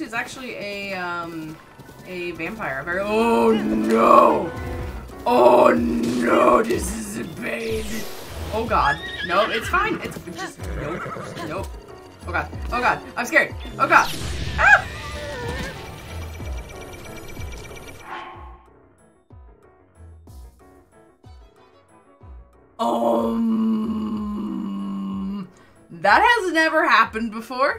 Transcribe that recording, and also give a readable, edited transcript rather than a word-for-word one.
She's actually a vampire. Oh no! Oh no! This is a bait! Oh god! No, it's fine. It's just nope. Nope. Oh god! Oh god! I'm scared! Oh god! Ah! That has never happened before.